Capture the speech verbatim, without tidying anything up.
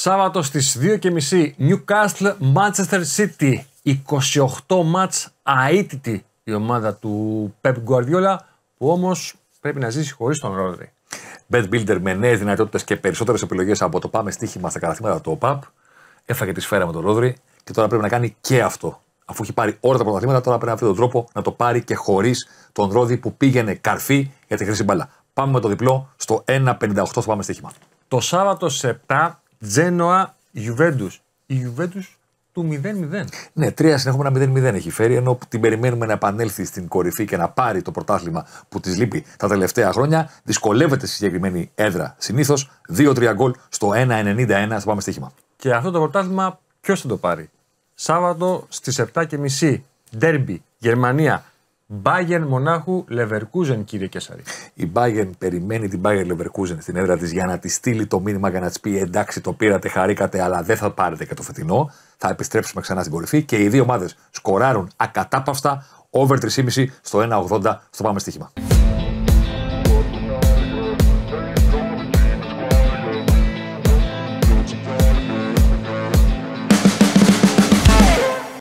Σάββατο στις δύο και μισή Νιουκάστλ, Μάντσεστερ Σίτι. είκοσι οκτώ μάτς αίτητη η ομάδα του Pep Guardiola, που όμως πρέπει να ζήσει χωρίς τον Ρόντρι. BetBuilder με νέες δυνατότητες και περισσότερες επιλογές από το πάμε στοίχημα στα καταθλήματα του ο παπ. Έφαγε τη σφαίρα με τον Ρόντρι και τώρα πρέπει να κάνει και αυτό. Αφού έχει πάρει όλα τα πρωταθλήματα, τώρα πρέπει να βρει τον τρόπο να το πάρει και χωρίς τον Ρόντρι που πήγαινε καρφί για τη χρυσή μπάλα. Πάμε με το διπλό στο ένα πενήντα οκτώ στο πάμε στοίχημα. Το Σάββατο σε επτά Τζένοα Γιουβέντους. Η Γιουβέντους του μηδέν μηδέν. Ναι, τρία συνεχόμενα μηδέν μηδέν έχει φέρει, ενώ την περιμένουμε να επανέλθει στην κορυφή και να πάρει το πρωτάθλημα που της λείπει τα τελευταία χρόνια. Δυσκολεύεται στη συγκεκριμένη έδρα συνήθως. δύο τρία γκολ στο ένα ενενήντα ένα στο πάμε στοίχημα. Και αυτό το πρωτάθλημα ποιος θα το πάρει? Σάββατο στις επτά και μισή Ντέρμπι Γερμανία. Μπάγερν Μονάχου, Λεβερκούζεν, κύριε Κεσαρή. Η Μπάγερν περιμένει την Bayer Leverkusen στην έδρα της για να τη στείλει το μήνυμα και να της πει: εντάξει, το πήρατε, χαρήκατε, αλλά δεν θα πάρετε και το φετινό. Θα επιστρέψουμε ξανά στην κορυφή. Και οι δύο ομάδες σκοράρουν ακατάπαυστα, over τρία και μισή στο ένα ογδόντα στο πάμε στοίχημα.